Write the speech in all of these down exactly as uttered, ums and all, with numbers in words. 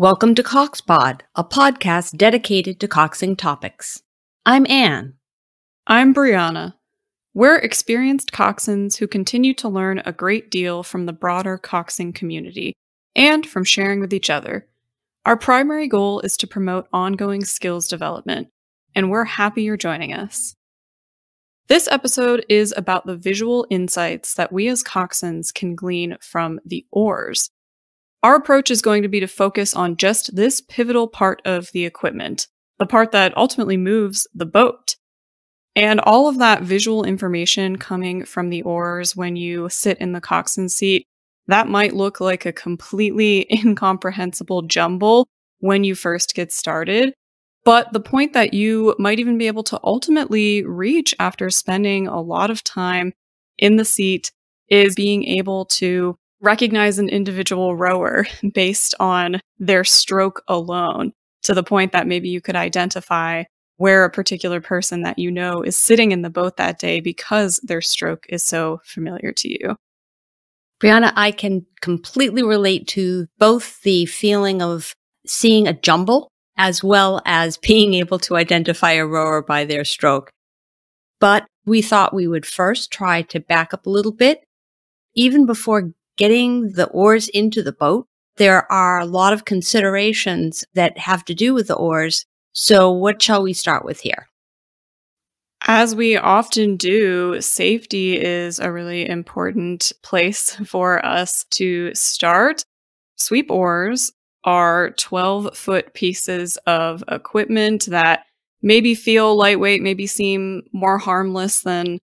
Welcome to CoxPod, a podcast dedicated to coxing topics. I'm Anne. I'm Brianna. We're experienced coxswains who continue to learn a great deal from the broader coxing community and from sharing with each other. Our primary goal is to promote ongoing skills development, and we're happy you're joining us. This episode is about the visual insights that we as coxswains can glean from the oars. Our approach is going to be to focus on just this pivotal part of the equipment, the part that ultimately moves the boat. And all of that visual information coming from the oars when you sit in the coxswain seat, that might look like a completely incomprehensible jumble when you first get started. But the point that you might even be able to ultimately reach after spending a lot of time in the seat is being able to recognize an individual rower based on their stroke alone, to the point that maybe you could identify where a particular person that you know is sitting in the boat that day because their stroke is so familiar to you. Brianna, I can completely relate to both the feeling of seeing a jumble as well as being able to identify a rower by their stroke. But we thought we would first try to back up a little bit. Even before getting the oars into the boat, there are a lot of considerations that have to do with the oars. So what shall we start with here? As we often do, safety is a really important place for us to start. Sweep oars are twelve-foot pieces of equipment that maybe feel lightweight, maybe seem more harmless than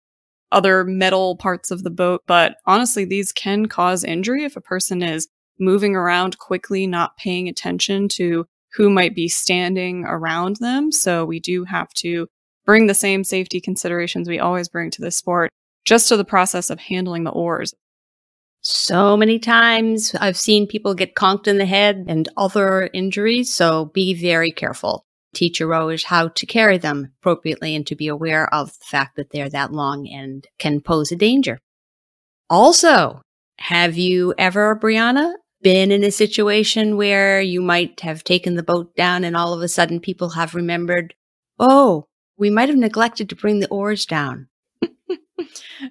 other metal parts of the boat, but honestly, these can cause injury if a person is moving around quickly, not paying attention to who might be standing around them. So we do have to bring the same safety considerations we always bring to this sport, just to the process of handling the oars. So many times I've seen people get conked in the head and other injuries, so be very careful. Teach your rowers how to carry them appropriately and to be aware of the fact that they're that long and can pose a danger. Also, have you ever, Brianna, been in a situation where you might have taken the boat down and all of a sudden people have remembered, oh, we might have neglected to bring the oars down?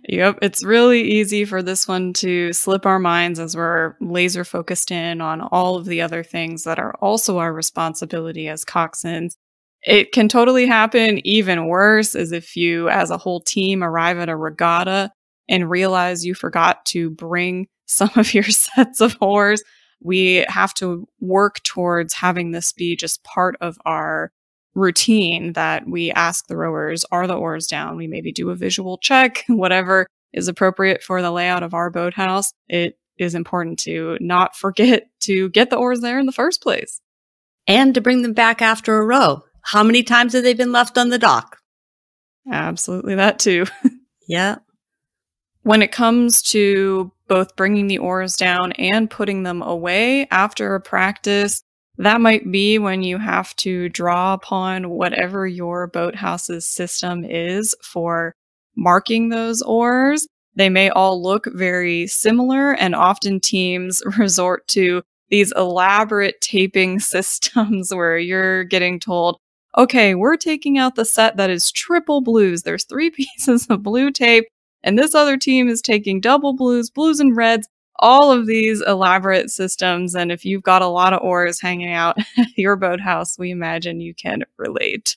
Yep, it's really easy for this one to slip our minds as we're laser focused in on all of the other things that are also our responsibility as coxswains. It can totally happen. Even worse is if you, as a whole team, arrive at a regatta and realize you forgot to bring some of your sets of oars. We have to work towards having this be just part of our routine, that we ask the rowers, are the oars down? We maybe do a visual check, whatever is appropriate for the layout of our boathouse. It is important to not forget to get the oars there in the first place. And to bring them back after a row. How many times have they been left on the dock? Absolutely, that too. Yeah. When it comes to both bringing the oars down and putting them away after a practice, that might be when you have to draw upon whatever your boathouse's system is for marking those oars. They may all look very similar, and often teams resort to these elaborate taping systems where you're getting told, okay, we're taking out the set that is triple blues. There's three pieces of blue tape, and this other team is taking double blues, blues and reds. All of these elaborate systems, and if you've got a lot of oars hanging out at your boathouse, we imagine you can relate.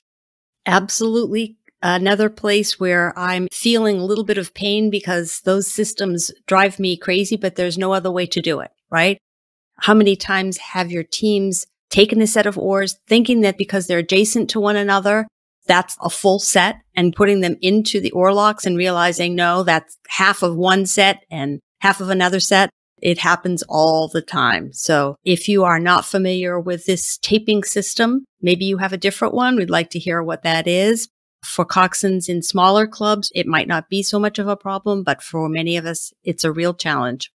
Absolutely. Another place where I'm feeling a little bit of pain because those systems drive me crazy, but there's no other way to do it, right? How many times have your teams taken a set of oars thinking that because they're adjacent to one another, that's a full set, and putting them into the oar locks and realizing, no, that's half of one set and half of another set? It happens all the time. So if you are not familiar with this taping system, maybe you have a different one. We'd like to hear what that is. For coxswains in smaller clubs, it might not be so much of a problem, but for many of us, it's a real challenge.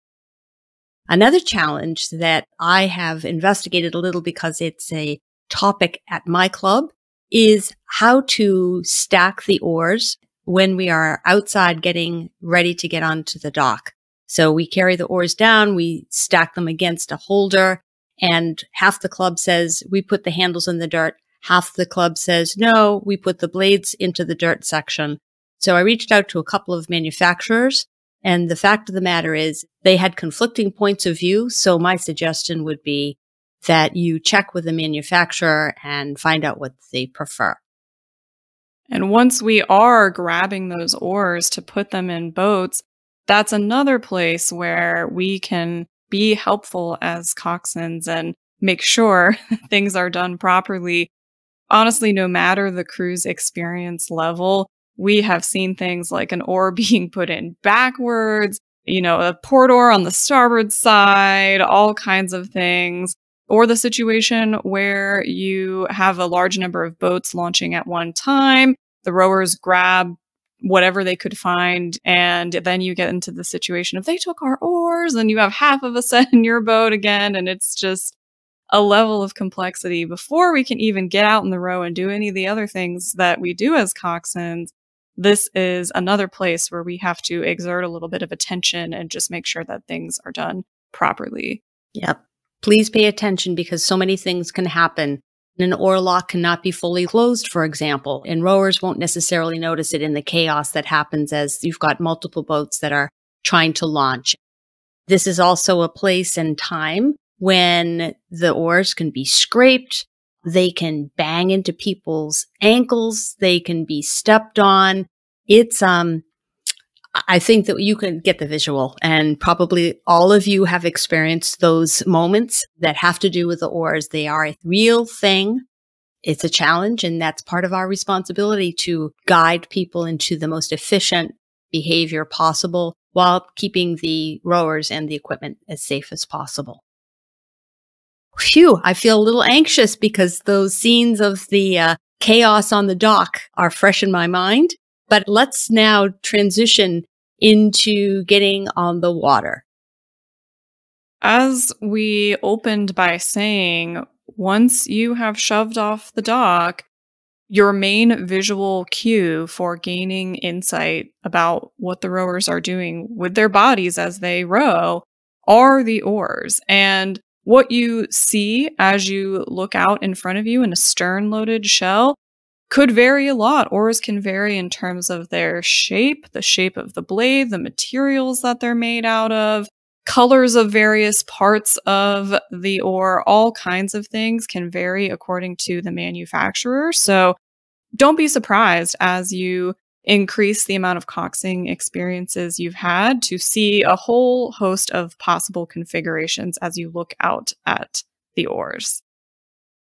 Another challenge that I have investigated a little because it's a topic at my club is how to stack the oars when we are outside getting ready to get onto the dock. So we carry the oars down, we stack them against a holder, and half the club says we put the handles in the dirt. Half the club says, no, we put the blades into the dirt section. So I reached out to a couple of manufacturers, and the fact of the matter is they had conflicting points of view. So my suggestion would be that you check with the manufacturer and find out what they prefer. And once we are grabbing those oars to put them in boats, that's another place where we can be helpful as coxswains and make sure things are done properly. Honestly, no matter the cruise experience level, we have seen things like an oar being put in backwards, you know, a port oar on the starboard side, all kinds of things, or the situation where you have a large number of boats launching at one time, the rowers grab whatever they could find, and then you get into the situation of they took our oars, and you have half of a set in your boat again, and it's just a level of complexity before we can even get out in the row and do any of the other things that we do as coxswains. This is another place where we have to exert a little bit of attention and just make sure that things are done properly. Yep. Please pay attention, because so many things can happen. An oar lock cannot be fully closed, for example, and rowers won't necessarily notice it in the chaos that happens as you've got multiple boats that are trying to launch. This is also a place and time when the oars can be scraped, they can bang into people's ankles, they can be stepped on. It's, um, I think that you can get the visual, and probably all of you have experienced those moments that have to do with the oars. They are a real thing. It's a challenge, and that's part of our responsibility to guide people into the most efficient behavior possible while keeping the rowers and the equipment as safe as possible. Phew, I feel a little anxious because those scenes of the uh, chaos on the dock are fresh in my mind. But let's now transition into getting on the water. As we opened by saying, once you have shoved off the dock, your main visual cue for gaining insight about what the rowers are doing with their bodies as they row are the oars. And what you see as you look out in front of you in a stern-loaded shell could vary a lot. Oars can vary in terms of their shape, the shape of the blade, the materials that they're made out of, colors of various parts of the oar, all kinds of things can vary according to the manufacturer. So don't be surprised as you increase the amount of coxing experiences you've had to see a whole host of possible configurations as you look out at the oars.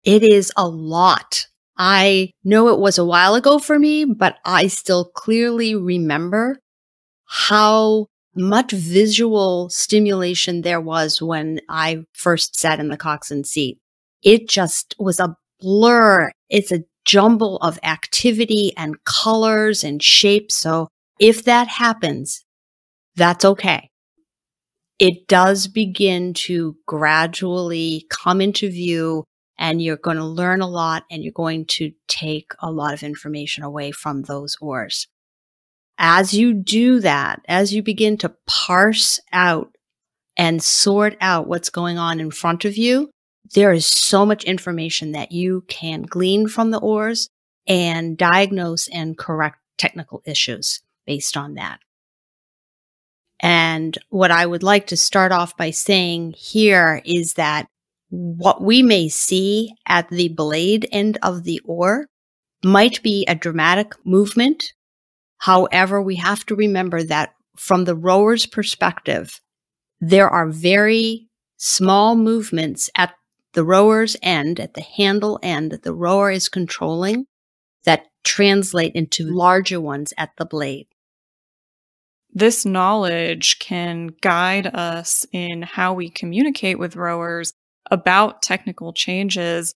It is a lot. I know it was a while ago for me, but I still clearly remember how much visual stimulation there was when I first sat in the coxswain seat. It just was a blur. It's a jumble of activity and colors and shapes. So if that happens, that's okay. It does begin to gradually come into view, and you're going to learn a lot, and you're going to take a lot of information away from those oars. As you do that, as you begin to parse out and sort out what's going on in front of you, there is so much information that you can glean from the oars and diagnose and correct technical issues based on that. And what I would like to start off by saying here is that what we may see at the blade end of the oar might be a dramatic movement. However, we have to remember that from the rower's perspective, there are very small movements at the rower's end, at the handle end, that the rower is controlling, that translate into larger ones at the blade. This knowledge can guide us in how we communicate with rowers about technical changes.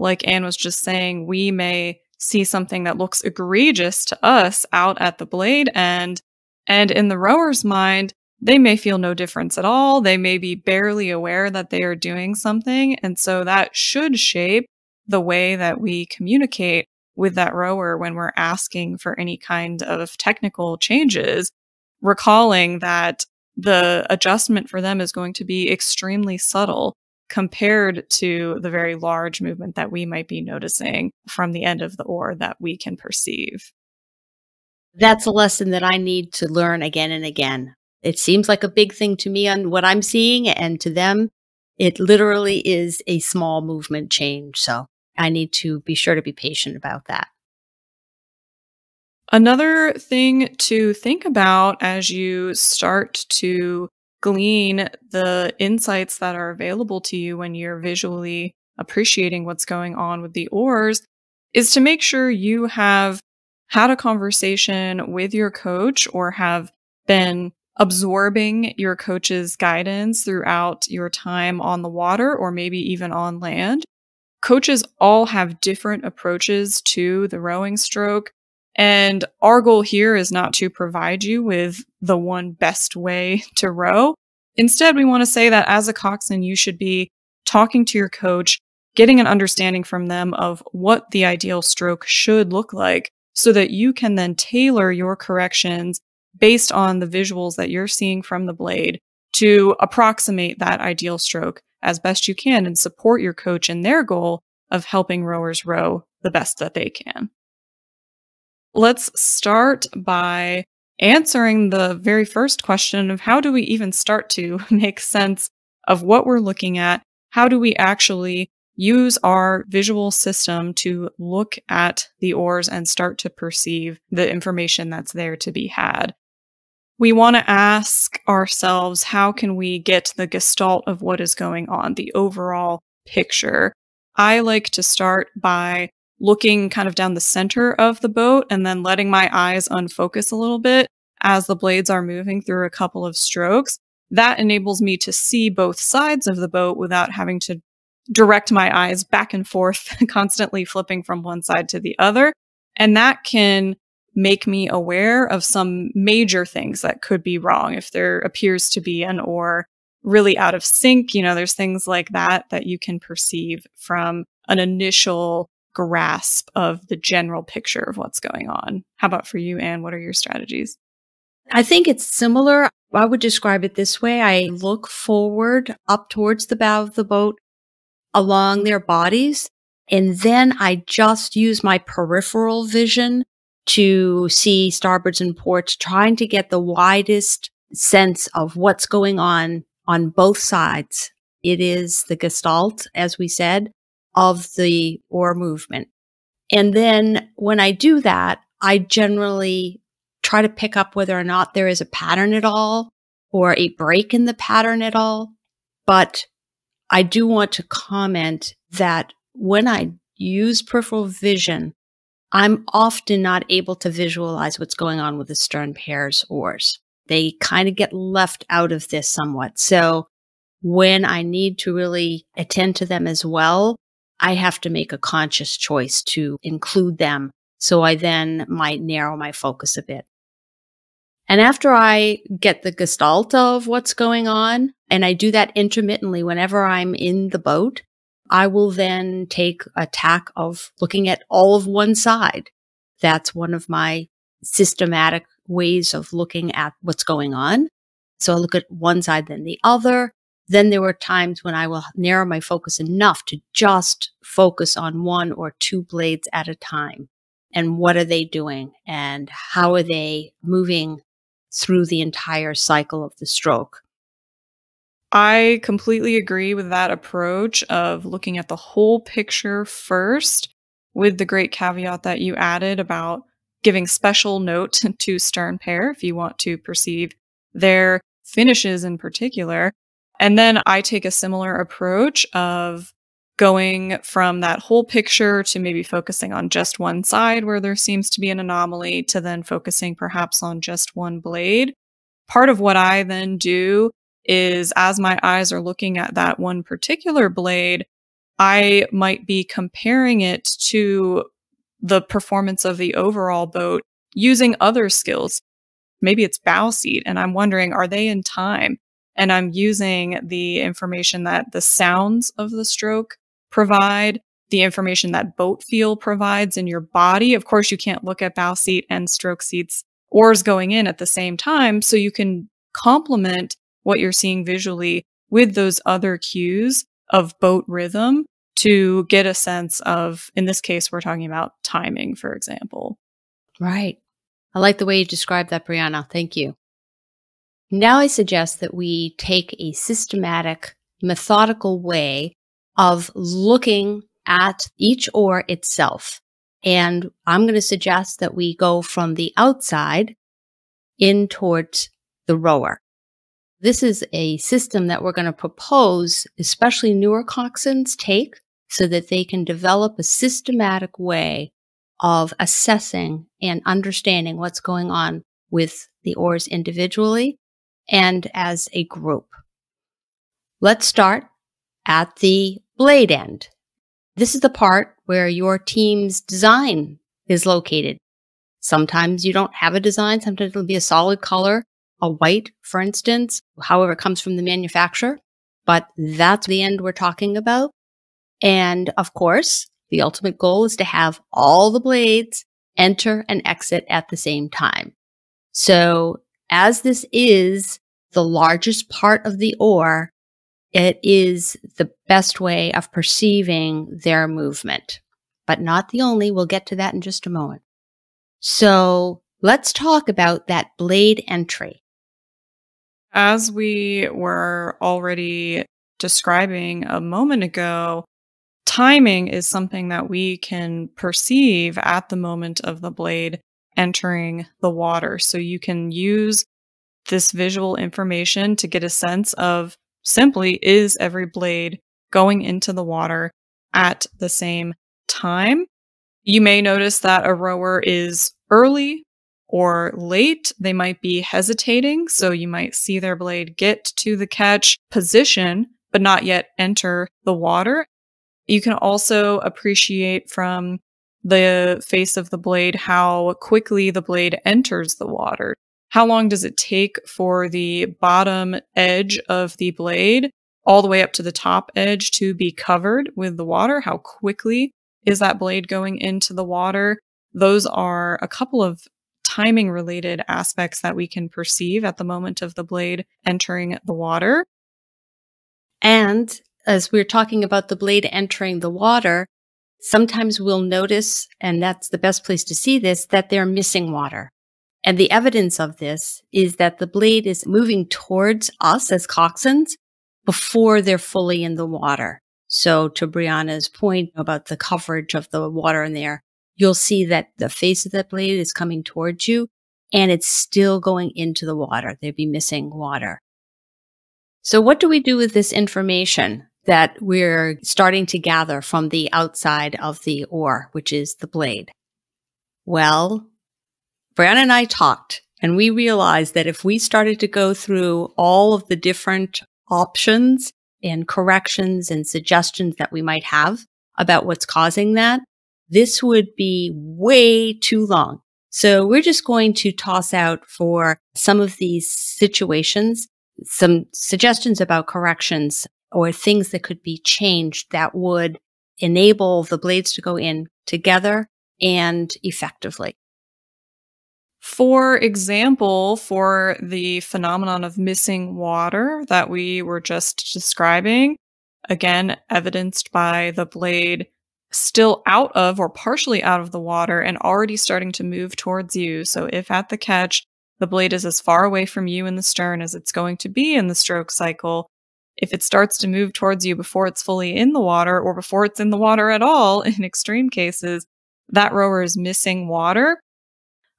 Like Anne was just saying, we may see something that looks egregious to us out at the blade end, and in the rower's mind, they may feel no difference at all. They may be barely aware that they are doing something. And so that should shape the way that we communicate with that rower when we're asking for any kind of technical changes, recalling that the adjustment for them is going to be extremely subtle compared to the very large movement that we might be noticing from the end of the oar that we can perceive. That's a lesson that I need to learn again and again. It seems like a big thing to me on what I'm seeing, and to them, it literally is a small movement change. So I need to be sure to be patient about that. Another thing to think about as you start to glean the insights that are available to you when you're visually appreciating what's going on with the oars is to make sure you have had a conversation with your coach or have been absorbing your coach's guidance throughout your time on the water or maybe even on land. Coaches all have different approaches to the rowing stroke. And our goal here is not to provide you with the one best way to row. Instead, we want to say that as a coxswain, you should be talking to your coach, getting an understanding from them of what the ideal stroke should look like so that you can then tailor your corrections based on the visuals that you're seeing from the blade to approximate that ideal stroke as best you can and support your coach in their goal of helping rowers row the best that they can. Let's start by answering the very first question of how do we even start to make sense of what we're looking at? How do we actually use our visual system to look at the oars and start to perceive the information that's there to be had? We want to ask ourselves, how can we get the gestalt of what is going on, the overall picture? I like to start by looking kind of down the center of the boat and then letting my eyes unfocus a little bit as the blades are moving through a couple of strokes. That enables me to see both sides of the boat without having to direct my eyes back and forth, constantly flipping from one side to the other. And that can make me aware of some major things that could be wrong if there appears to be an oar really out of sync. You know, there's things like that that you can perceive from an initial grasp of the general picture of what's going on. How about for you, Anne? What are your strategies? I think it's similar. I would describe it this way. I look forward up towards the bow of the boat along their bodies, and then I just use my peripheral vision to see starboards and ports, trying to get the widest sense of what's going on on both sides. It is the gestalt, as we said, of the oar movement. And then when I do that, I generally try to pick up whether or not there is a pattern at all or a break in the pattern at all. But I do want to comment that when I use peripheral vision, I'm often not able to visualize what's going on with the stern pair's oars. They kind of get left out of this somewhat. So when I need to really attend to them as well, I have to make a conscious choice to include them, so I then might narrow my focus a bit. And after I get the gestalt of what's going on, and I do that intermittently whenever I'm in the boat, I will then take a tack of looking at all of one side. That's one of my systematic ways of looking at what's going on. So I look at one side, then the other. Then there were times when I will narrow my focus enough to just focus on one or two blades at a time. And what are they doing? And how are they moving through the entire cycle of the stroke? I completely agree with that approach of looking at the whole picture first, with the great caveat that you added about giving special note to stern pair if you want to perceive their finishes in particular. And then I take a similar approach of going from that whole picture to maybe focusing on just one side where there seems to be an anomaly to then focusing perhaps on just one blade. Part of what I then do is as my eyes are looking at that one particular blade, I might be comparing it to the performance of the overall boat using other skills. Maybe it's bow seat, and I'm wondering, are they in time? And I'm using the information that the sounds of the stroke provide, the information that boat feel provides in your body. Of course, you can't look at bow seat and stroke seats, oars going in at the same time. So you can complement what you're seeing visually with those other cues of boat rhythm to get a sense of, in this case, we're talking about timing, for example. Right. I like the way you described that, Brianna. Thank you. Now I suggest that we take a systematic, methodical way of looking at each oar itself. And I'm going to suggest that we go from the outside in towards the rower. This is a system that we're going to propose, especially newer coxswains take, so that they can develop a systematic way of assessing and understanding what's going on with the oars individually and as a group. Let's start at the blade end. This is the part where your team's design is located. Sometimes you don't have a design. Sometimes it'll be a solid color, a white, for instance, however it comes from the manufacturer. But that's the end we're talking about. And of course, the ultimate goal is to have all the blades enter and exit at the same time. So as this is the largest part of the oar, it is the best way of perceiving their movement, but not the only. We'll get to that in just a moment. So let's talk about that blade entry. As we were already describing a moment ago, timing is something that we can perceive at the moment of the blade entering the water. So you can use this visual information to get a sense of simply, is every blade going into the water at the same time? You may notice that a rower is early or late. They might be hesitating, so you might see their blade get to the catch position, but not yet enter the water. You can also appreciate from the face of the blade how quickly the blade enters the water. How long does it take for the bottom edge of the blade all the way up to the top edge to be covered with the water? How quickly is that blade going into the water? Those are a couple of timing related aspects that we can perceive at the moment of the blade entering the water. And as we're talking about the blade entering the water, sometimes we'll notice, and that's the best place to see this, that they're missing water. And the evidence of this is that the blade is moving towards us as coxswains before they're fully in the water. So to Brianna's point about the coverage of the water in there, you'll see that the face of that blade is coming towards you and it's still going into the water. They'd be missing water. So what do we do with this information that we're starting to gather from the outside of the oar, which is the blade? Well, Brianna and I talked, and we realized that if we started to go through all of the different options and corrections and suggestions that we might have about what's causing that, this would be way too long. So we're just going to toss out for some of these situations, some suggestions about corrections or things that could be changed that would enable the blades to go in together and effectively. For example, for the phenomenon of missing water that we were just describing, again, evidenced by the blade still out of or partially out of the water and already starting to move towards you. So if at the catch, the blade is as far away from you in the stern as it's going to be in the stroke cycle, if it starts to move towards you before it's fully in the water or before it's in the water at all, in extreme cases, that rower is missing water.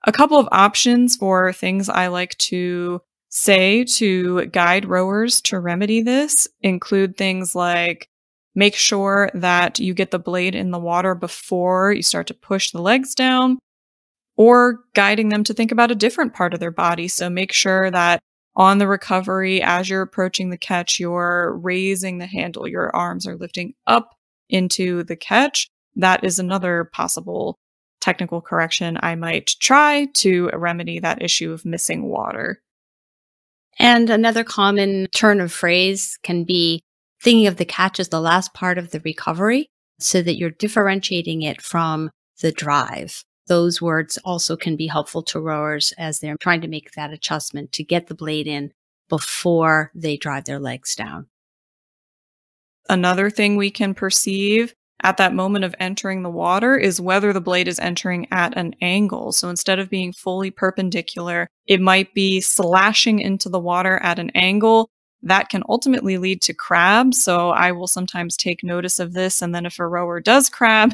A couple of options for things I like to say to guide rowers to remedy this include things like make sure that you get the blade in the water before you start to push the legs down, or guiding them to think about a different part of their body. So make sure that on the recovery, as you're approaching the catch, you're raising the handle, your arms are lifting up into the catch. That is another possible technical correction I might try to remedy that issue of missing water. And another common turn of phrase can be thinking of the catch as the last part of the recovery so that you're differentiating it from the drive. Those words also can be helpful to rowers as they're trying to make that adjustment to get the blade in before they drive their legs down. Another thing we can perceive at that moment of entering the water is whether the blade is entering at an angle. So instead of being fully perpendicular, it might be slashing into the water at an angle. That can ultimately lead to crab. So I will sometimes take notice of this. And then if a rower does crab,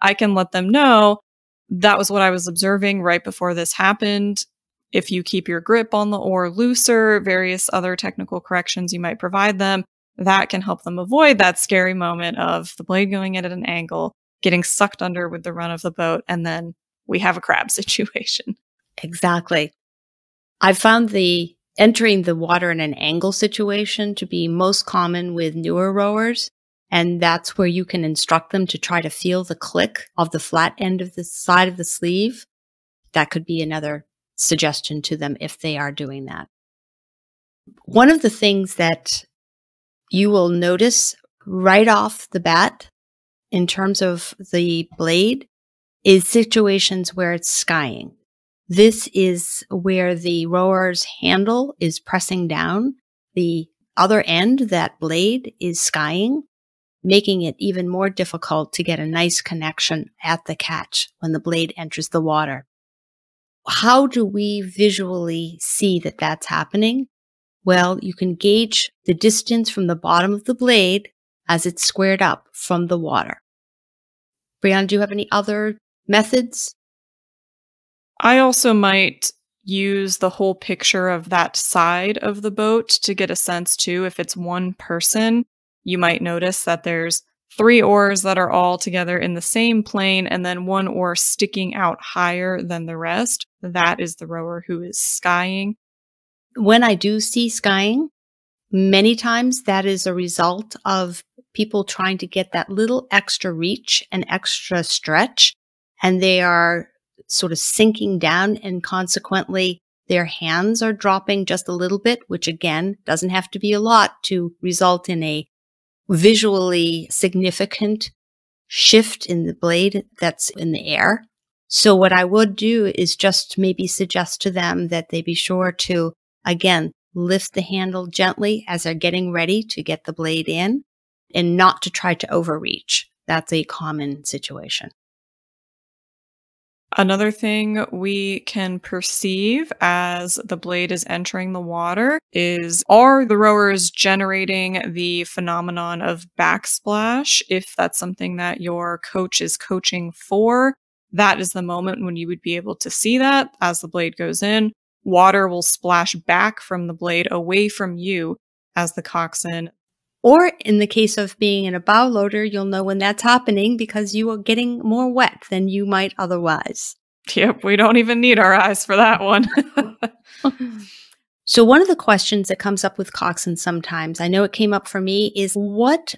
I can let them know that was what I was observing right before this happened. If you keep your grip on the oar looser, various other technical corrections you might provide them, that can help them avoid that scary moment of the blade going in at an angle, getting sucked under with the run of the boat, and then we have a crab situation. Exactly. I found the entering the water in an angle situation to be most common with newer rowers, and that's where you can instruct them to try to feel the click of the flat end of the side of the sleeve. That could be another suggestion to them if they are doing that. One of the things that you will notice right off the bat in terms of the blade is situations where it's skying. This is where the rower's handle is pressing down. The other end, that blade, is skying, making it even more difficult to get a nice connection at the catch when the blade enters the water. How do we visually see that that's happening? Well, you can gauge the distance from the bottom of the blade as it's squared up from the water. Brianna, do you have any other methods? I also might use the whole picture of that side of the boat to get a sense too. If it's one person, you might notice that there's three oars that are all together in the same plane and then one oar sticking out higher than the rest. That is the rower who is skying. When I do see skying, many times that is a result of people trying to get that little extra reach and extra stretch, and they are sort of sinking down, and consequently their hands are dropping just a little bit, which again doesn't have to be a lot to result in a visually significant shift in the blade that's in the air. So what I would do is just maybe suggest to them that they be sure to, again, lift the handle gently as they're getting ready to get the blade in and not to try to overreach. That's a common situation. Another thing we can perceive as the blade is entering the water is, are the rowers generating the phenomenon of backsplash? If that's something that your coach is coaching for, that is the moment when you would be able to see that. As the blade goes in, water will splash back from the blade away from you as the coxswain. Or in the case of being in a bow loader, you'll know when that's happening because you are getting more wet than you might otherwise. Yep, we don't even need our eyes for that one. So one of the questions that comes up with coxswains sometimes, I know it came up for me, is what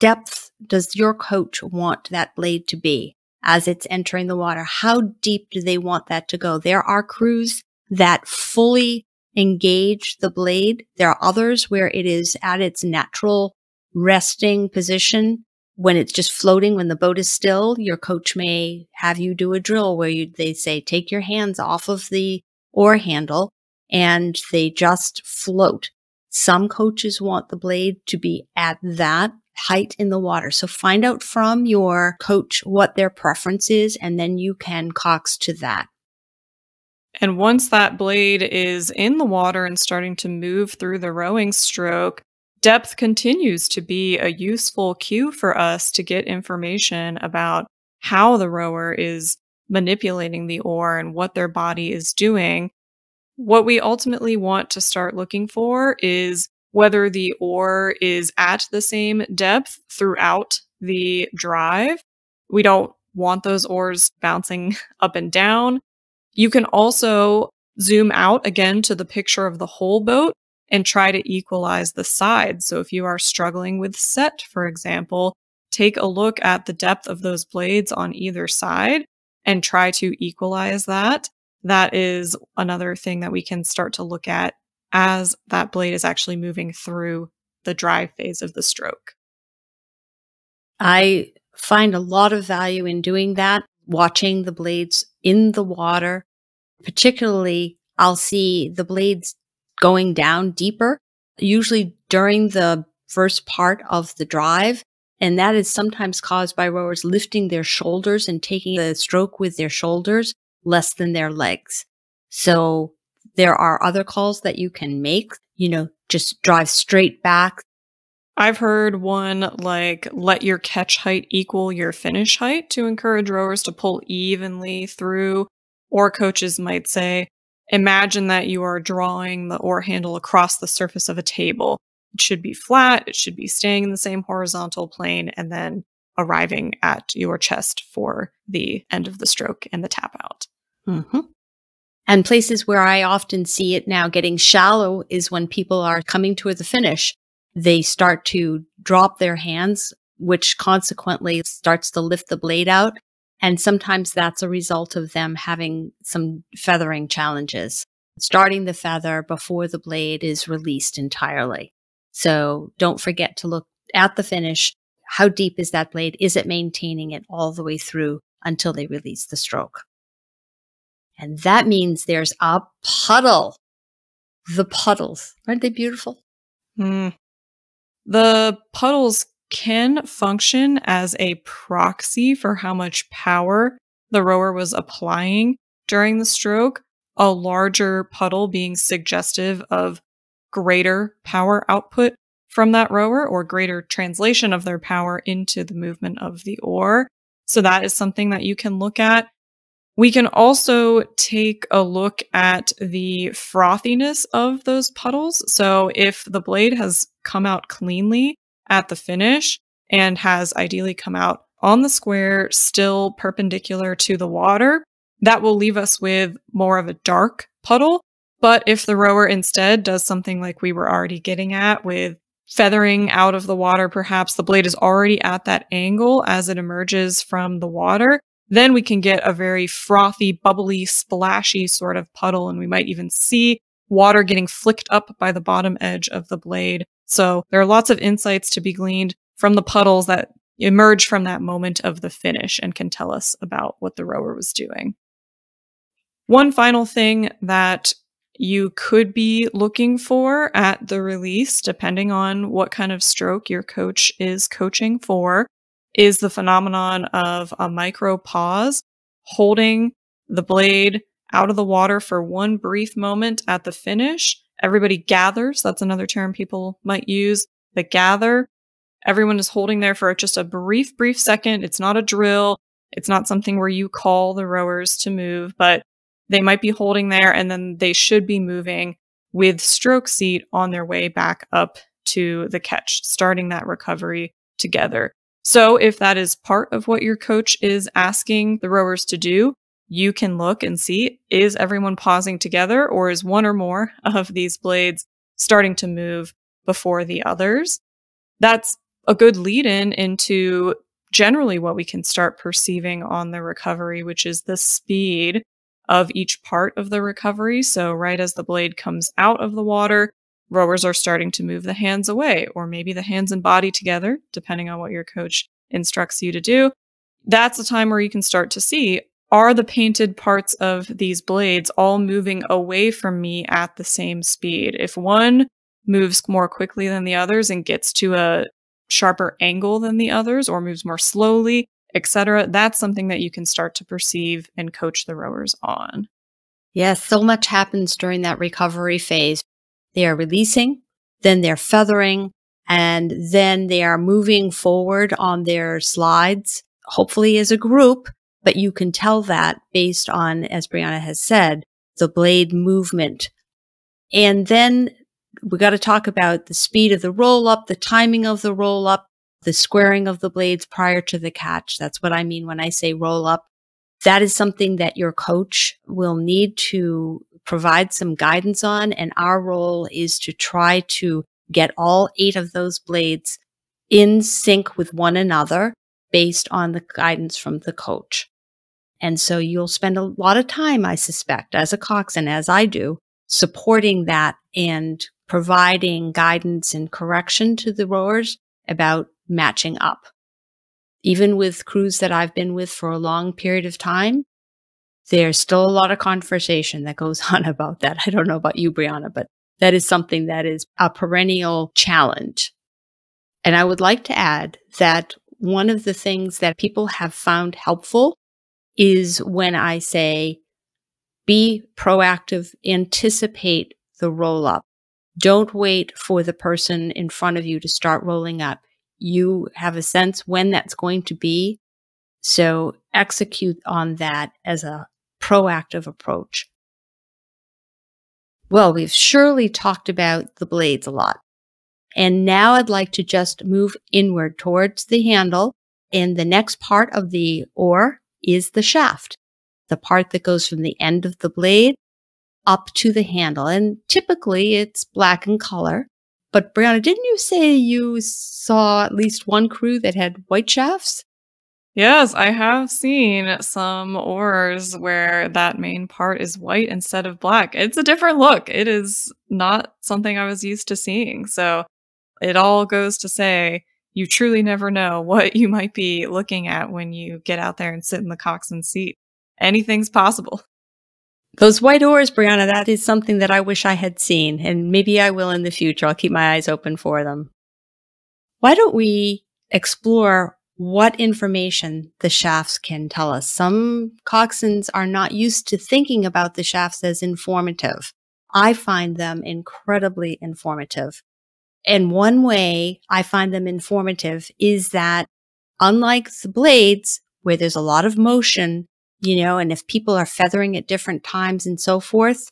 depth does your coach want that blade to be as it's entering the water? How deep do they want that to go? There are crews that fully engage the blade. There are others where it is at its natural resting position. When it's just floating, when the boat is still, your coach may have you do a drill where you, they say, take your hands off of the oar handle and they just float. Some coaches want the blade to be at that height in the water. So find out from your coach what their preference is, and then you can cox to that. And once that blade is in the water and starting to move through the rowing stroke, depth continues to be a useful cue for us to get information about how the rower is manipulating the oar and what their body is doing. What we ultimately want to start looking for is whether the oar is at the same depth throughout the drive. We don't want those oars bouncing up and down. You can also zoom out again to the picture of the whole boat and try to equalize the sides. So if you are struggling with set, for example, take a look at the depth of those blades on either side and try to equalize that. That is another thing that we can start to look at as that blade is actually moving through the drive phase of the stroke. I find a lot of value in doing that, watching the blades in the water. Particularly, I'll see the blades going down deeper, usually during the first part of the drive. And that is sometimes caused by rowers lifting their shoulders and taking the stroke with their shoulders less than their legs. So there are other calls that you can make, you know, just drive straight back. I've heard one like, let your catch height equal your finish height to encourage rowers to pull evenly through. Or coaches might say, imagine that you are drawing the oar handle across the surface of a table. It should be flat, it should be staying in the same horizontal plane, and then arriving at your chest for the end of the stroke and the tap out. Mm-hmm. And places where I often see it now getting shallow is when people are coming to the finish. They start to drop their hands, which consequently starts to lift the blade out. And sometimes that's a result of them having some feathering challenges, starting the feather before the blade is released entirely. So don't forget to look at the finish. How deep is that blade? Is it maintaining it all the way through until they release the stroke? And that means there's a puddle. The puddles. Aren't they beautiful? Mm. The puddles can function as a proxy for how much power the rower was applying during the stroke, a larger puddle being suggestive of greater power output from that rower or greater translation of their power into the movement of the oar. So that is something that you can look at. We can also take a look at the frothiness of those puddles. So if the blade has come out cleanly at the finish and has ideally come out on the square, still perpendicular to the water, that will leave us with more of a dark puddle. But if the rower instead does something like we were already getting at with feathering out of the water, perhaps the blade is already at that angle as it emerges from the water, then we can get a very frothy, bubbly, splashy sort of puddle, and we might even see water getting flicked up by the bottom edge of the blade. So there are lots of insights to be gleaned from the puddles that emerge from that moment of the finish and can tell us about what the rower was doing. One final thing that you could be looking for at the release, depending on what kind of stroke your coach is coaching for, is the phenomenon of a micro pause, holding the blade out of the water for one brief moment at the finish. Everybody gathers. That's another term people might use. The gather. Everyone is holding there for just a brief, brief second. It's not a drill. It's not something where you call the rowers to move, but they might be holding there and then they should be moving with stroke seat on their way back up to the catch, starting that recovery together. So if that is part of what your coach is asking the rowers to do, you can look and see, is everyone pausing together or is one or more of these blades starting to move before the others? That's a good lead-in into generally what we can start perceiving on the recovery, which is the speed of each part of the recovery. So right as the blade comes out of the water, rowers are starting to move the hands away, or maybe the hands and body together, depending on what your coach instructs you to do. That's a time where you can start to see, are the painted parts of these blades all moving away from me at the same speed? If one moves more quickly than the others and gets to a sharper angle than the others or moves more slowly, et cetera, that's something that you can start to perceive and coach the rowers on. Yes, so much happens during that recovery phase. They are releasing, then they're feathering, and then they are moving forward on their slides, hopefully as a group. But you can tell that based on, as Brianna has said, the blade movement. And then we got to talk about the speed of the roll-up, the timing of the roll-up, the squaring of the blades prior to the catch. That's what I mean when I say roll-up. That is something that your coach will need to provide some guidance on. And our role is to try to get all eight of those blades in sync with one another based on the guidance from the coach. And so you'll spend a lot of time, I suspect, as a coxswain, as I do, supporting that and providing guidance and correction to the rowers about matching up. Even with crews that I've been with for a long period of time, there's still a lot of conversation that goes on about that. I don't know about you, Brianna, but that is something that is a perennial challenge. And I would like to add that one of the things that people have found helpful is when I say, be proactive, anticipate the roll up. Don't wait for the person in front of you to start rolling up. You have a sense when that's going to be. So execute on that as a proactive approach. Well, we've surely talked about the blades a lot. And now I'd like to just move inward towards the handle. And the next part of the oar is the shaft, the part that goes from the end of the blade up to the handle. And typically it's black in color. But Brianna, didn't you say you saw at least one crew that had white shafts? Yes, I have seen some oars where that main part is white instead of black. It's a different look. It is not something I was used to seeing. So it all goes to say you truly never know what you might be looking at when you get out there and sit in the coxswain's seat. Anything's possible. Those white oars, Brianna, that is something that I wish I had seen, and maybe I will in the future. I'll keep my eyes open for them. Why don't we explore what information the shafts can tell us? Some coxswains are not used to thinking about the shafts as informative. I find them incredibly informative. And one way I find them informative is that, unlike the blades, where there's a lot of motion, you know, and if people are feathering at different times and so forth,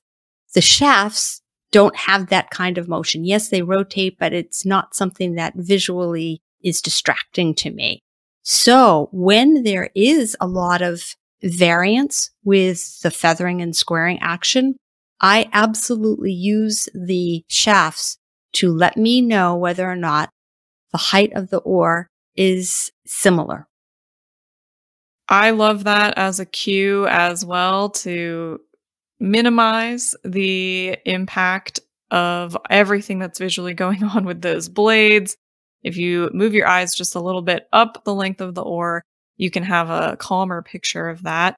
the shafts don't have that kind of motion. Yes, they rotate, but it's not something that visually is distracting to me. So when there is a lot of variance with the feathering and squaring action, I absolutely use the shafts to let me know whether or not the height of the oar is similar. I love that as a cue as well to minimize the impact of everything that's visually going on with those blades. If you move your eyes just a little bit up the length of the oar, you can have a calmer picture of that.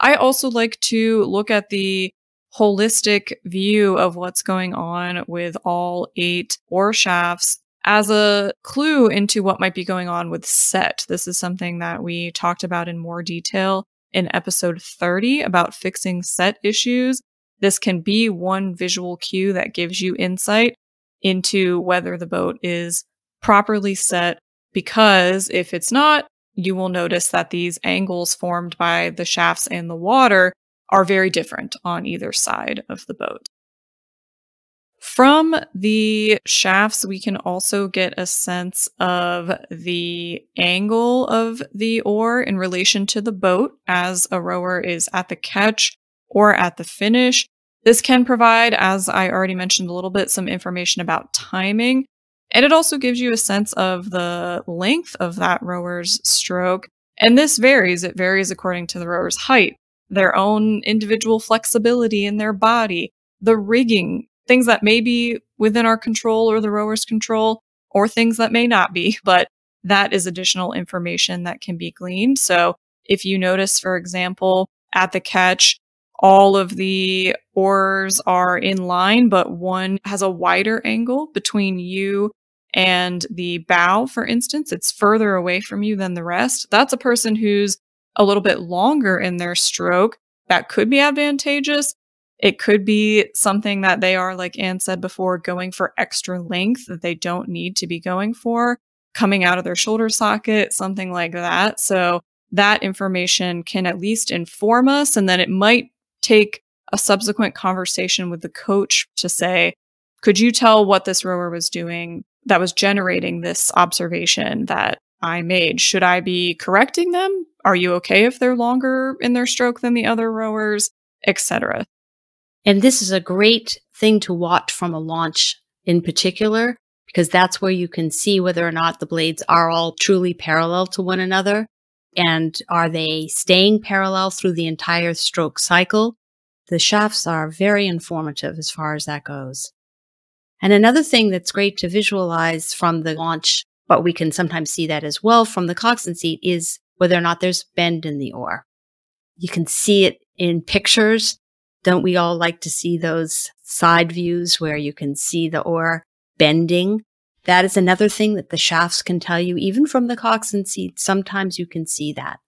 I also like to look at the holistic view of what's going on with all eight oar shafts as a clue into what might be going on with set. This is something that we talked about in more detail in episode thirty about fixing set issues. This can be one visual cue that gives you insight into whether the boat is properly set, because if it's not, you will notice that these angles formed by the shafts and the water are very different on either side of the boat. From the shafts, we can also get a sense of the angle of the oar in relation to the boat as a rower is at the catch or at the finish. This can provide, as I already mentioned a little bit, some information about timing. And it also gives you a sense of the length of that rower's stroke. And this varies. It varies according to the rower's height, their own individual flexibility in their body, the rigging, things that may be within our control or the rower's control, or things that may not be, but that is additional information that can be gleaned. So if you notice, for example, at the catch, all of the oars are in line, but one has a wider angle between you and the bow, for instance, it's further away from you than the rest. That's a person who's a little bit longer in their stroke. That could be advantageous. It could be something that they are, like Anne said before, going for extra length that they don't need to be going for, coming out of their shoulder socket, something like that. So that information can at least inform us, and then it might take a subsequent conversation with the coach to say, could you tell what this rower was doing that was generating this observation that I made? Should I be correcting them? Are you okay if they're longer in their stroke than the other rowers, et cetera? And this is a great thing to watch from a launch in particular, because that's where you can see whether or not the blades are all truly parallel to one another. And are they staying parallel through the entire stroke cycle? The shafts are very informative as far as that goes. And another thing that's great to visualize from the launch, but we can sometimes see that as well from the coxswain seat, is whether or not there's bend in the oar. You can see it in pictures. Don't we all like to see those side views where you can see the oar bending? That is another thing that the shafts can tell you. Even from the coxswain seat, sometimes you can see that.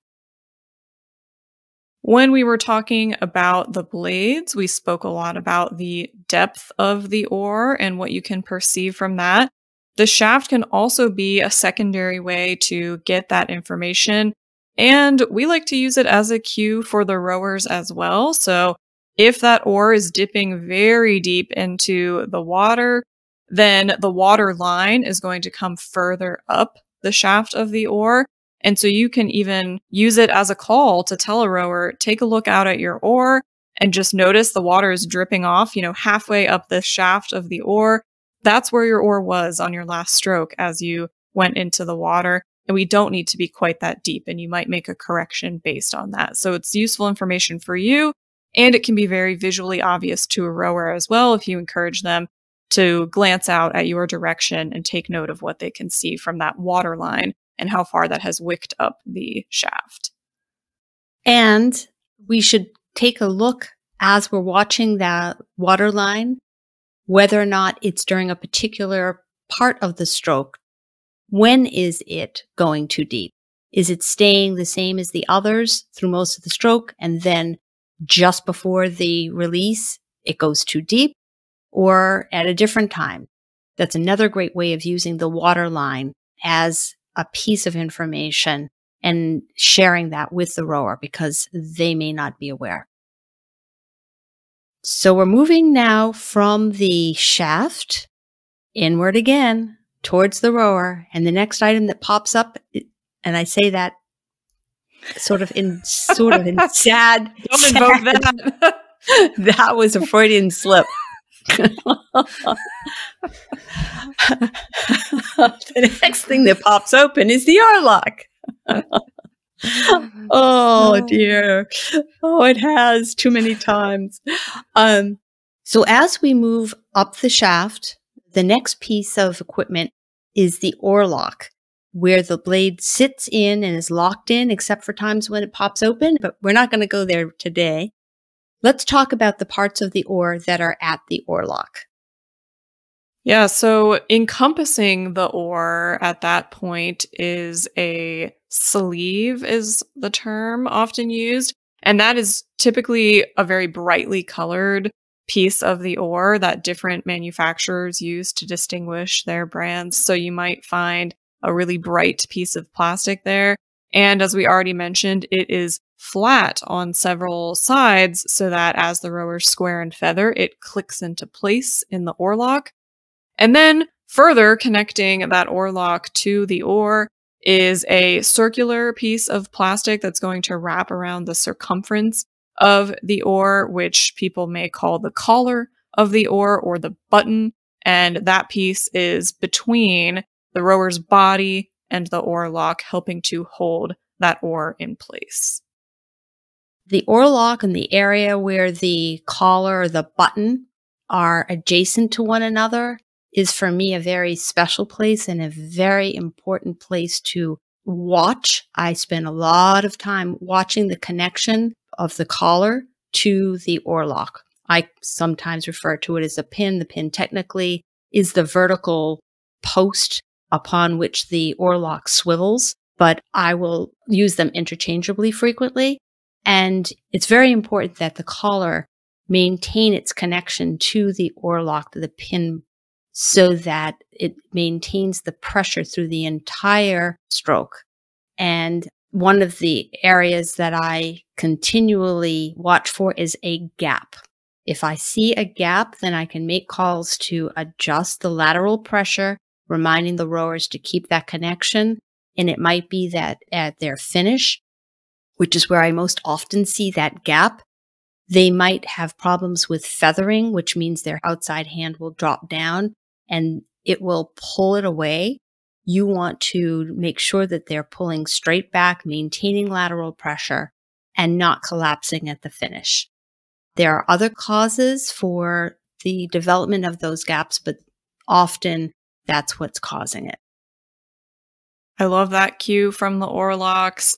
When we were talking about the blades, we spoke a lot about the depth of the oar and what you can perceive from that. The shaft can also be a secondary way to get that information, and we like to use it as a cue for the rowers as well. So if that oar is dipping very deep into the water, then the water line is going to come further up the shaft of the oar. And so you can even use it as a call to tell a rower, take a look out at your oar and just notice the water is dripping off, you know, halfway up the shaft of the oar. That's where your oar was on your last stroke as you went into the water. And we don't need to be quite that deep, and you might make a correction based on that. So it's useful information for you, and it can be very visually obvious to a rower as well if you encourage them to glance out at your direction and take note of what they can see from that water line and how far that has wicked up the shaft. And we should take a look as we're watching that water line, whether or not it's during a particular part of the stroke. When is it going too deep? Is it staying the same as the others through most of the stroke, and then just before the release, it goes too deep, or at a different time? That's another great way of using the water line as a piece of information and sharing that with the rower because they may not be aware. So we're moving now from the shaft inward again towards the rower. And the next item that pops up, and I say that sort of in sort of in sad. Don't sad, invoke that. That was a Freudian slip. The next thing that pops open is the oarlock. Oh dear. Oh, it has too many times. Um, so as we move up the shaft, the next piece of equipment is the oarlock, where the blade sits in and is locked in, except for times when it pops open, but we're not going to go there today. Let's talk about the parts of the oar that are at the oarlock. Yeah, so encompassing the oar at that point is a sleeve, is the term often used. And that is typically a very brightly colored piece of the oar that different manufacturers use to distinguish their brands. So you might find a really bright piece of plastic there. And as we already mentioned, it is flat on several sides so that as the rowers square and feather, it clicks into place in the oarlock. And then further connecting that oarlock to the oar is a circular piece of plastic that's going to wrap around the circumference of the oar, which people may call the collar of the oar or the button. And that piece is between the rower's body and the oarlock, helping to hold that oar in place. The oarlock and the area where the collar or the button are adjacent to one another is for me a very special place and a very important place to watch. I spend a lot of time watching the connection of the collar to the oarlock. I sometimes refer to it as a pin. The pin technically is the vertical post upon which the oarlock swivels, but I will use them interchangeably frequently. And it's very important that the collar maintain its connection to the oarlock, the pin, so that it maintains the pressure through the entire stroke. And one of the areas that I continually watch for is a gap. If I see a gap, then I can make calls to adjust the lateral pressure, reminding the rowers to keep that connection. And it might be that at their finish, which is where I most often see that gap, they might have problems with feathering, which means their outside hand will drop down and it will pull it away. You want to make sure that they're pulling straight back, maintaining lateral pressure, and not collapsing at the finish. There are other causes for the development of those gaps, but often that's what's causing it. I love that cue from the oarlocks.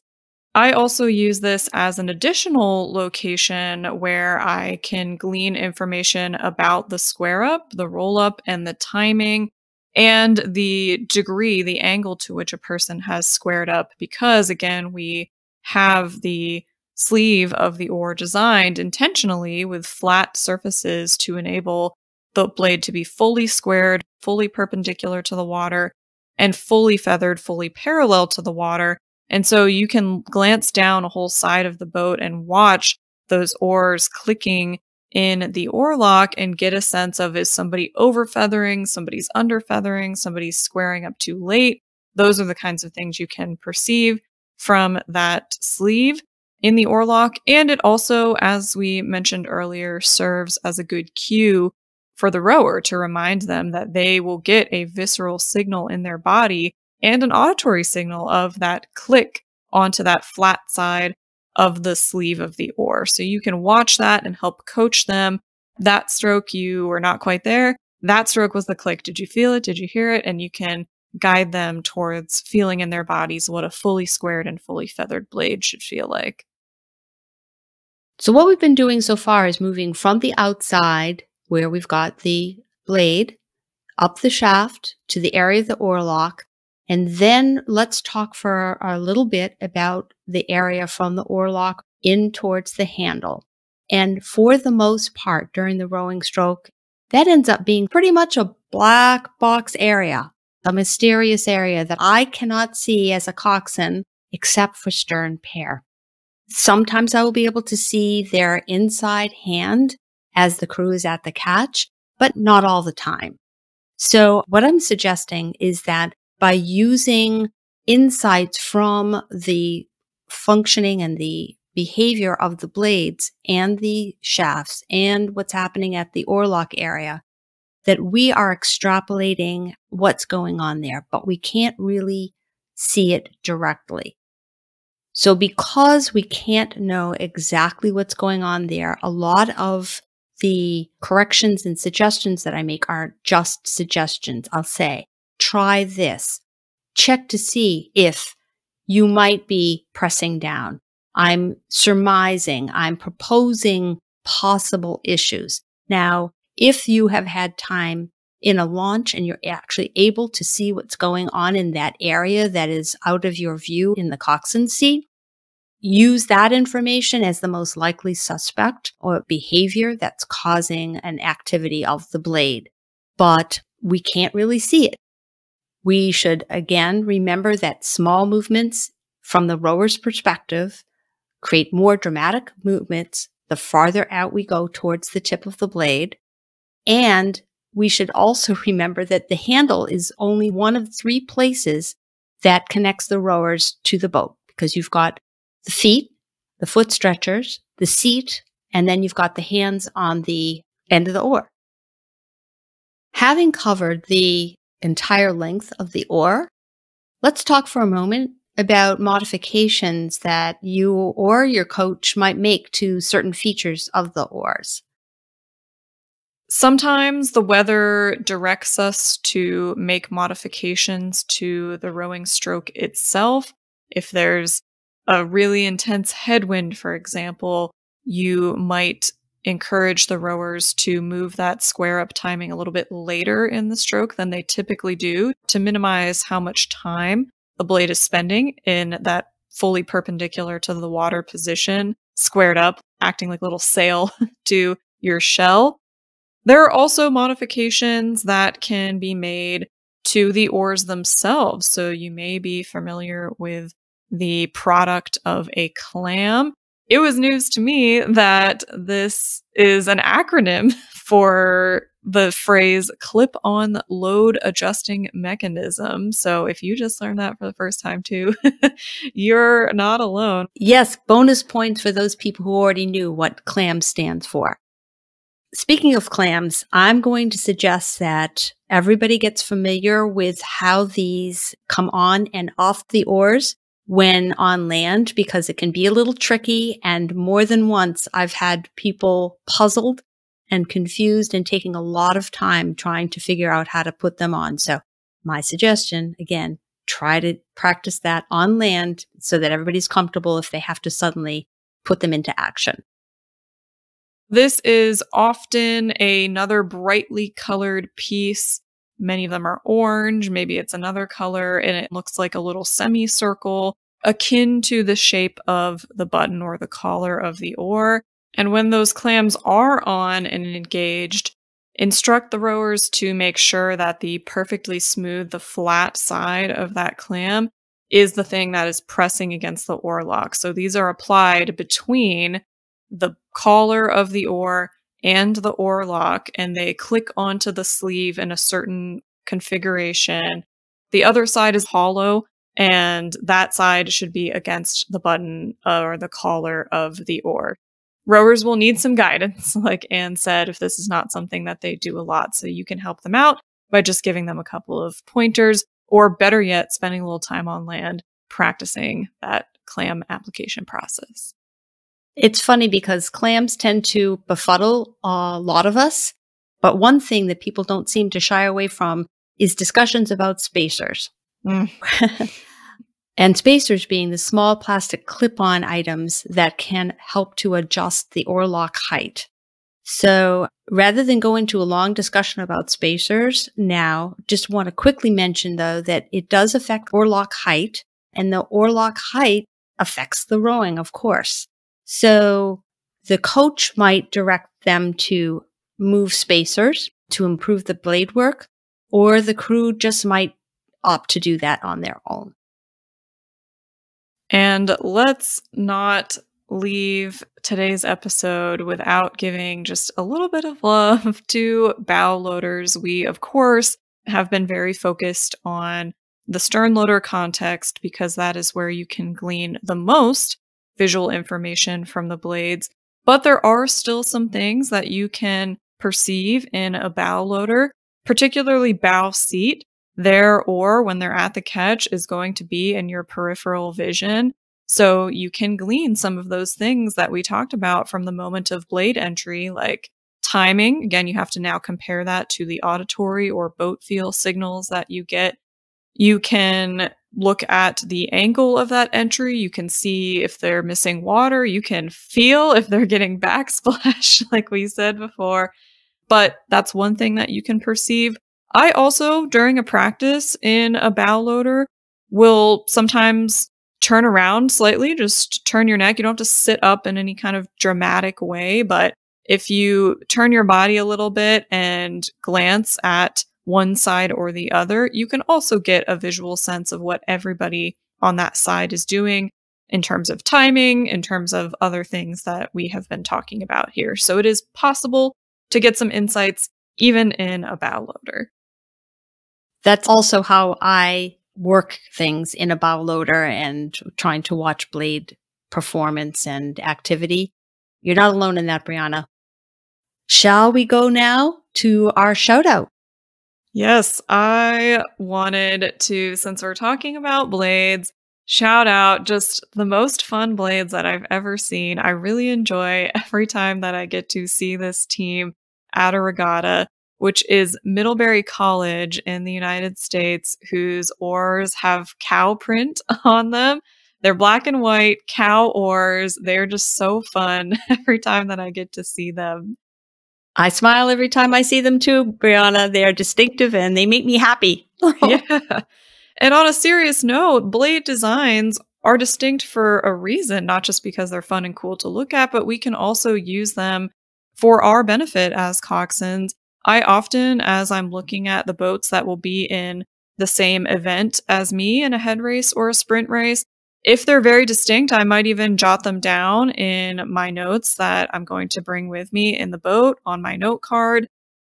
I also use this as an additional location where I can glean information about the square up, the roll up, and the timing. and the degree, the angle to which a person has squared up, because again, we have the sleeve of the oar designed intentionally with flat surfaces to enable the blade to be fully squared, fully perpendicular to the water, and fully feathered, fully parallel to the water. And so you can glance down a whole side of the boat and watch those oars clicking in the oar lock and get a sense of, is somebody over feathering, somebody's under feathering, somebody's squaring up too late. Those are the kinds of things you can perceive from that sleeve in the oar lock. And it also, as we mentioned earlier, serves as a good cue for the rower to remind them that they will get a visceral signal in their body and an auditory signal of that click onto that flat side of the sleeve of the oar. So you can watch that and help coach them. That stroke, you were not quite there. That stroke was the click. Did you feel it? Did you hear it? And you can guide them towards feeling in their bodies what a fully squared and fully feathered blade should feel like. So what we've been doing so far is moving from the outside, where we've got the blade, up the shaft to the area of the oar lock. And then let's talk for a little bit about the area from the oar lock in towards the handle. And for the most part, during the rowing stroke, that ends up being pretty much a black box area, a mysterious area that I cannot see as a coxswain except for stern pair. Sometimes I will be able to see their inside hand as the crew is at the catch, but not all the time. So what I'm suggesting is that by using insights from the functioning and the behavior of the blades and the shafts and what's happening at the oar lock area, that we are extrapolating what's going on there, but we can't really see it directly. So because we can't know exactly what's going on there, a lot of the corrections and suggestions that I make are just suggestions. I'll say, try this. Check to see if you might be pressing down. I'm surmising. I'm proposing possible issues. Now, if you have had time in a launch and you're actually able to see what's going on in that area that is out of your view in the coxswain seat, use that information as the most likely suspect or behavior that's causing an activity of the blade. But we can't really see it. We should, again, remember that small movements from the rower's perspective create more dramatic movements the farther out we go towards the tip of the blade. And we should also remember that the handle is only one of three places that connects the rowers to the boat, because you've got the feet, the foot stretchers, the seat, and then you've got the hands on the end of the oar. Having covered the entire length of the oar, let's talk for a moment about modifications that you or your coach might make to certain features of the oars. Sometimes the weather directs us to make modifications to the rowing stroke itself. If there's a really intense headwind, for example, you might encourage the rowers to move that square up timing a little bit later in the stroke than they typically do to minimize how much time the blade is spending in that fully perpendicular to the water position, squared up, acting like a little sail to your shell. There are also modifications that can be made to the oars themselves. So you may be familiar with the product of a clam. It was news to me that this is an acronym for the phrase clip-on load adjusting mechanism. So if you just learned that for the first time too, you're not alone. Yes, bonus points for those people who already knew what CLAM stands for. Speaking of clams, I'm going to suggest that everybody gets familiar with how these come on and off the oars when on land, because it can be a little tricky, and more than once I've had people puzzled and confused and taking a lot of time trying to figure out how to put them on. So my suggestion, again, try to practice that on land so that everybody's comfortable if they have to suddenly put them into action. This is often another brightly colored piece Many of them are orange. Maybe it's another color, and it looks like a little semicircle akin to the shape of the button or the collar of the oar. And when those clams are on and engaged, instruct the rowers to make sure that the perfectly smooth, the flat side of that clam is the thing that is pressing against the oar lock. So these are applied between the collar of the oar and the oar lock, and they click onto the sleeve in a certain configuration. The other side is hollow, and that side should be against the button or the collar of the oar. Rowers will need some guidance, like Anne said, if this is not something that they do a lot. So you can help them out by just giving them a couple of pointers, or better yet, spending a little time on land practicing that clam application process. It's funny because clams tend to befuddle a lot of us, but one thing that people don't seem to shy away from is discussions about spacers. Mm. And spacers being the small plastic clip-on items that can help to adjust the oar lock height. So rather than go into a long discussion about spacers now, just want to quickly mention though that it does affect oar lock height, and the oar lock height affects the rowing, of course. So the coach might direct them to move spacers to improve the blade work, or the crew just might opt to do that on their own. And let's not leave today's episode without giving just a little bit of love to bow loaders. We, of course, have been very focused on the stern loader context because that is where you can glean the most visual information from the blades. But there are still some things that you can perceive in a bow loader, particularly bow seat. Their oar, when they're at the catch, is going to be in your peripheral vision. So you can glean some of those things that we talked about from the moment of blade entry, like timing. Again, you have to now compare that to the auditory or boat feel signals that you get. You can look at the angle of that entry. You can see if they're missing water. You can feel if they're getting backsplash, like we said before. But that's one thing that you can perceive. I also, during a practice in a bow loader, will sometimes turn around slightly, just turn your neck. You don't have to sit up in any kind of dramatic way, but if you turn your body a little bit and glance at one side or the other, you can also get a visual sense of what everybody on that side is doing in terms of timing, in terms of other things that we have been talking about here. So it is possible to get some insights even in a bow loader. That's also how I work things in a bow loader and trying to watch blade performance and activity. You're not alone in that, Brianna. Shall we go now to our shout out? Yes, I wanted to, since we're talking about blades, shout out just the most fun blades that I've ever seen. I really enjoy every time that I get to see this team at a regatta, which is Middlebury College in the United States, whose oars have cow print on them. They're black and white cow oars. They're just so fun every time that I get to see them. I smile every time I see them too, Brianna. They are distinctive and they make me happy. Yeah. And on a serious note, blade designs are distinct for a reason, not just because they're fun and cool to look at, but we can also use them for our benefit as coxswains. I often, as I'm looking at the boats that will be in the same event as me in a head race or a sprint race, if they're very distinct, I might even jot them down in my notes that I'm going to bring with me in the boat on my note card.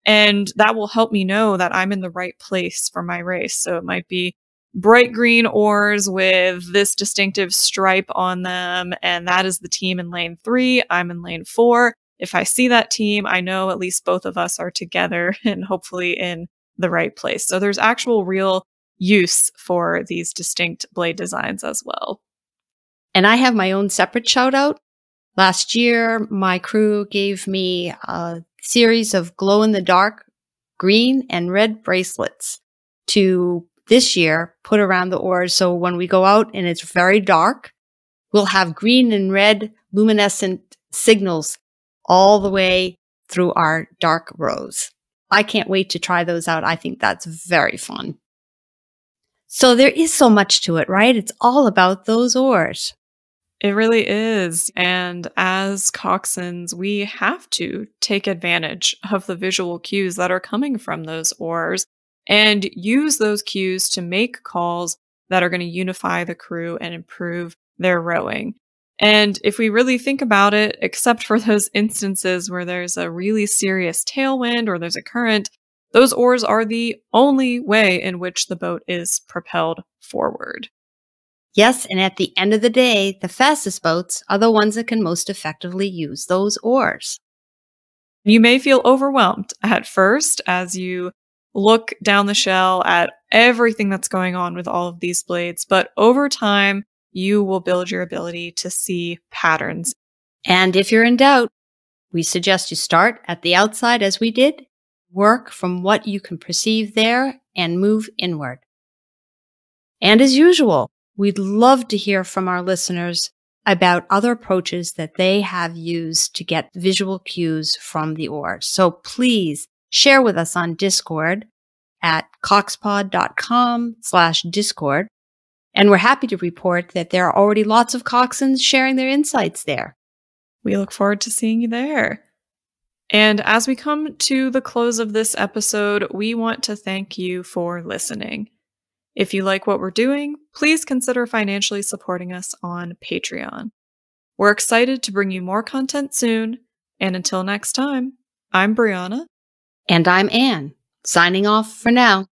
And that will help me know that I'm in the right place for my race. So it might be bright green oars with this distinctive stripe on them, and that is the team in lane three. I'm in lane four. If I see that team, I know at least both of us are together and hopefully in the right place. So there's actual real use for these distinct blade designs as well. And I have my own separate shout out. Last year, my crew gave me a series of glow in the dark green and red bracelets to this year put around the oars. So when we go out and it's very dark, we'll have green and red luminescent signals all the way through our dark rows. I can't wait to try those out. I think that's very fun. So there is so much to it, right? It's all about those oars. It really is. And as coxswains, we have to take advantage of the visual cues that are coming from those oars and use those cues to make calls that are going to unify the crew and improve their rowing. And if we really think about it, except for those instances where there's a really serious tailwind or there's a current, those oars are the only way in which the boat is propelled forward. Yes, and at the end of the day, the fastest boats are the ones that can most effectively use those oars. You may feel overwhelmed at first as you look down the shell at everything that's going on with all of these blades, but over time, you will build your ability to see patterns. And if you're in doubt, we suggest you start at the outside as we did, work from what you can perceive there, and move inward. And as usual, we'd love to hear from our listeners about other approaches that they have used to get visual cues from the oars. So please share with us on Discord at coxpod dot com slash discord. And we're happy to report that there are already lots of coxswains sharing their insights there. We look forward to seeing you there. And as we come to the close of this episode, we want to thank you for listening. If you like what we're doing, please consider financially supporting us on Patreon. We're excited to bring you more content soon, and until next time, I'm Brianna. And I'm Anne, signing off for now.